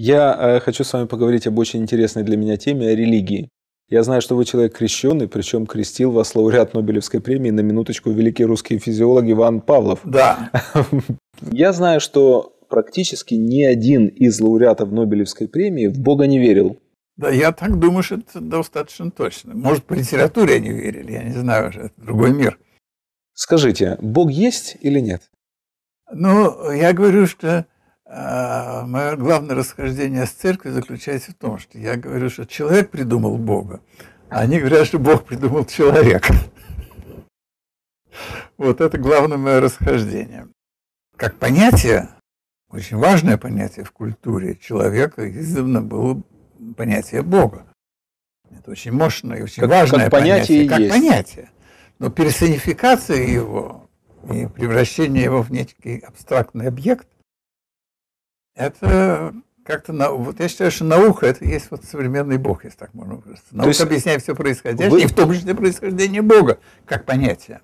Я хочу с вами поговорить об очень интересной для меня теме, о религии. Я знаю, что вы человек крещеный, причем крестил вас лауреат Нобелевской премии, на минуточку, великий русский физиолог Иван Павлов. Да. Я знаю, что практически ни один из лауреатов Нобелевской премии в Бога не верил. Да, я так думаю, что это достаточно точно. Может, по литературе они верили, я не знаю уже, это другой мир. Скажите, Бог есть или нет? Ну, я говорю, что мое главное расхождение с церковью заключается в том, что я говорю, что человек придумал Бога, а они говорят, что Бог придумал человека. Вот это главное мое расхождение. Как понятие, очень важное понятие в культуре человека, издавна было понятие Бога. Это очень мощное и очень важное понятие. Как понятие. Но персонификация его и превращение его в некий абстрактный объект, это как-то, вот я считаю, что наука, это есть вот современный Бог, если так можно выразиться. Наука объясняет все происходящее, и в том числе происхождение Бога, как понятие.